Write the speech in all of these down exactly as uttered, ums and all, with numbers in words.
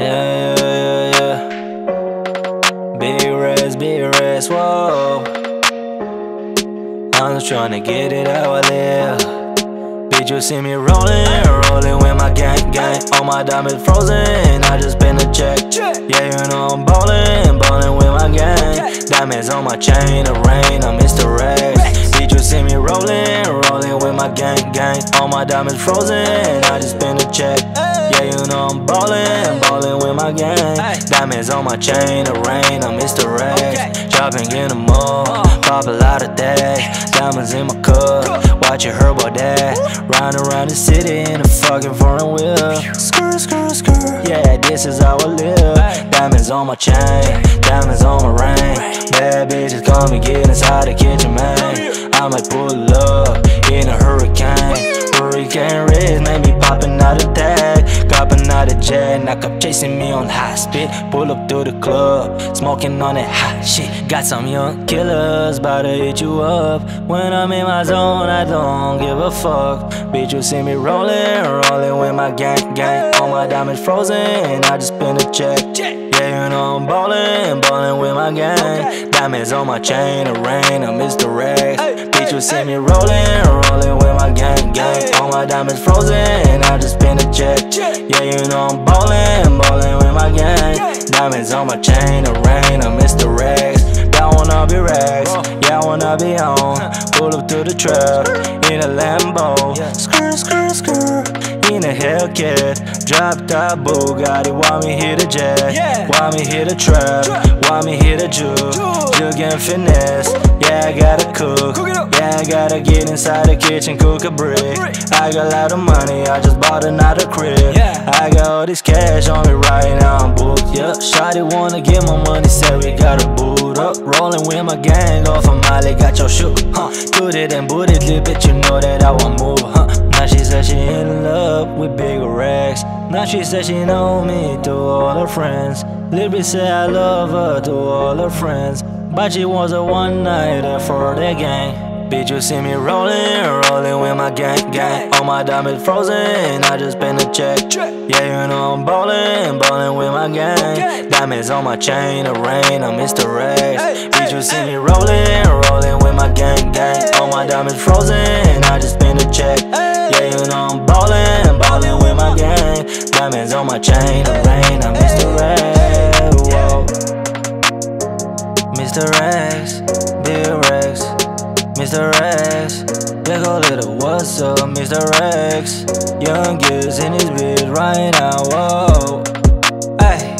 Yeah, yeah, yeah. Big rest, big rest, whoa. I'm just tryna get it how I live. Bitch, you see me rolling, rolling with my gang, gang. All my diamonds frozen, I just been a check. Yeah, you know I'm ballin', ballin' with my gang. Diamonds on my chain, the rain, I'm Mister Racks. Bitch, you see me rolling, rolling with my gang, gang. All my diamonds frozen, I just been a check. Yeah, you know I'm ballin', ballin' with my gang. Diamonds on my chain, the rain, I'm Mister Racks. Shopping in the mall, pop a lot of that. Diamonds in my cup, watchin' her about that. Round around the city in a fucking foreign wheel. Skr, skr, skr, yeah, this is how I live. Diamonds on my chain, diamonds on my ring. Bad bitches call me, get inside the kitchen, man. I might pull up in a hurricane. Hurricane rays, made me poppin' out of that. Coppin' out of jet, now cop chasing me on high speed. Pull up to the club, smoking on that hot shit. Got some young killers, bout to hit you up. When I'm in my zone, I don't give a fuck. Bitch, you see me rollin', rollin' with my gang, gang. All my diamonds frozen, and I just spin a check. Yeah, you know I'm ballin', ballin' with my gang. Diamonds on my chain, the rain, I'm Mister Racks. Bitch, you see me rollin', rollin' with my gang, gang. All my diamonds frozen, and I just spin a check. Yeah, you know I'm ballin', ballin' with my gang. Diamonds on my chain, the rain, I'm Mister Racks. I wanna be racks, yeah, I wanna be on. Pull up to the trap, in a Lambo. Skr, skr, skr, in a Hellcat. Drop that Bugatti, why me hit a jet? Why me hit a trap? Why me hit a juke? Juke and finesse, yeah, I gotta cook. Yeah, I gotta get inside the kitchen, cook a brick. I got a lot of money, I just bought another crib. I got all this cash on me right now, I'm booked, yeah. Shawty wanna get my money, said we gotta boot up. Rollin' with my gang, off a molly, got your shoe, huh? Put it and boot it, little bitch, you know that I won't move, huh? Now she said she in love with big racks. Now she said she know me to all her friends. Little bitch said I love her to all her friends. But she was a one-nighter for the gang. Bitch, you see me rollin', rollin' with my gang, gang. All my diamonds frozen, I just spin a check. Yeah, you know I'm ballin', ballin' with my gang. Diamonds on my chain, the rain, I'm Mister Racks. Bitch, you see me rollin', rollin' with my gang, gang. All my diamonds frozen, I just spin a check. Yeah, you know I'm ballin', ballin' with my gang. Diamonds on my chain, the rain, I'm Mister Racks. Whoa. Mister Racks, big racks. Mister Racks, yeah, call it a what's up, Mister Racks. Young kids in his bitch right now, whoa. Ay,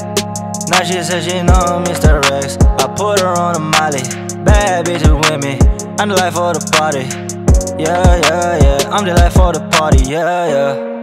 now she said she know Mister Racks. I put her on a molly, bad bitches with me. I'm the life for the party, yeah, yeah, yeah. I'm the life for the party, yeah, yeah.